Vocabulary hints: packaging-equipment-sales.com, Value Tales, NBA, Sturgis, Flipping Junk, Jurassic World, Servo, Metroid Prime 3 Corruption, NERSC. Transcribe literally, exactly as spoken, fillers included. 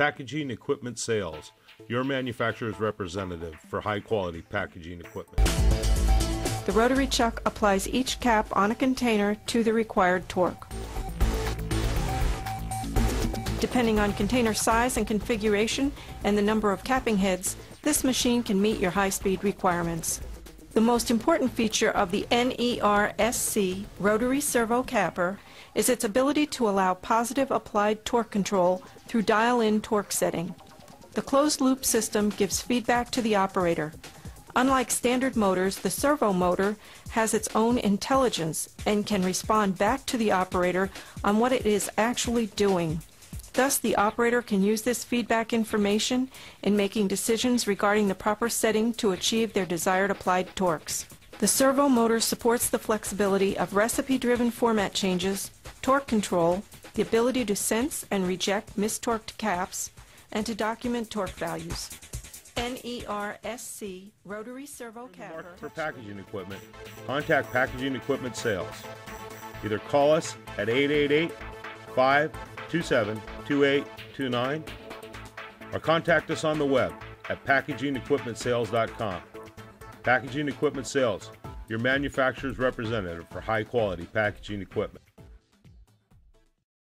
Packaging Equipment Sales, your manufacturer's representative for high-quality packaging equipment. The rotary chuck applies each cap on a container to the required torque. Depending on container size and configuration and the number of capping heads, this machine can meet your high-speed requirements. The most important feature of the NERSC rotary servo capper is its ability to allow positive applied torque control through dial-in torque setting. The closed-loop system gives feedback to the operator. Unlike standard motors, the servo motor has its own intelligence and can respond back to the operator on what it is actually doing. Thus, the operator can use this feedback information in making decisions regarding the proper setting to achieve their desired applied torques. The servo motor supports the flexibility of recipe-driven format changes, torque control, the ability to sense and reject mistorqued caps, and to document torque values. NERSC Rotary Servo Capper. For packaging equipment, contact Packaging Equipment Sales. Either call us at eight eight eight, five two seven, two eight two nine or contact us on the web at packaging equipment sales dot com. Packaging Equipment Sales, your manufacturer's representative for high-quality packaging equipment.